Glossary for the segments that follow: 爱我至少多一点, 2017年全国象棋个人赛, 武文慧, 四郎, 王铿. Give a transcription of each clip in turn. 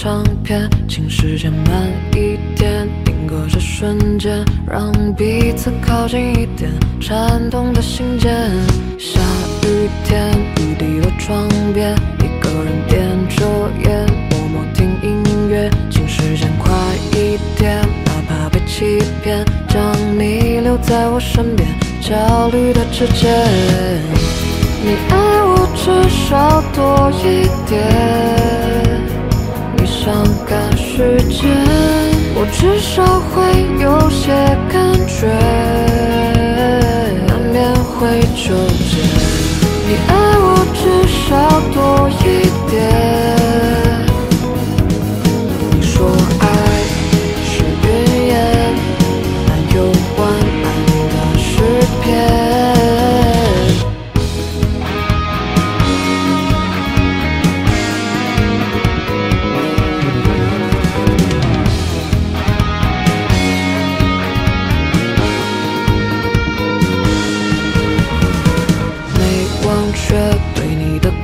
唱片，请时间慢一点，定格这瞬间，让彼此靠近一点，颤动的心间。下雨天，雨滴落窗边，一个人点着烟，默默听音乐，请时间快一点，哪怕被欺骗，将你留在我身边，焦虑的指尖。你爱我至少多一点。 伤感时间，我至少会有些感觉，难免会纠结。你爱我至少多一点。你说爱是语言，难有晚安的诗篇。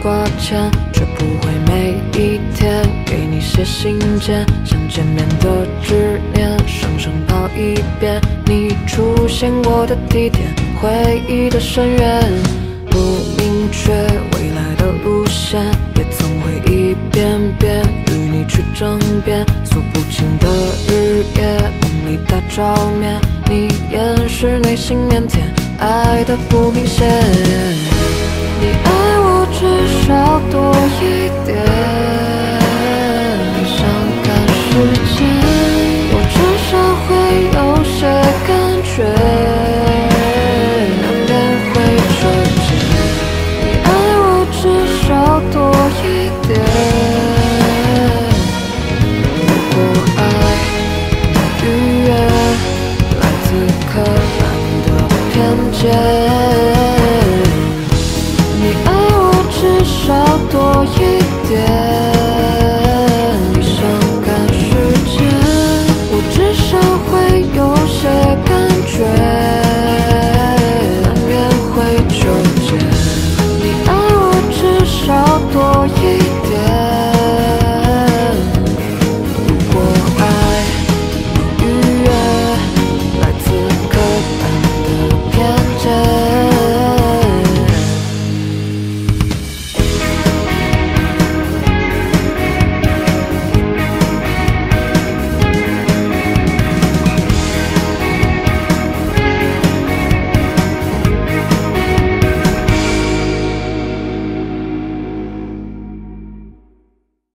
挂牵，却不会每一天给你写信件，想见面的执念，生生跑一遍。你出现我的地点，回忆的深渊，不明确未来的路线，也曾会一遍遍与你去争辩。诉不清的日夜，梦里打照面，你掩饰内心腼腆，爱的不明显。你爱我。 至少多。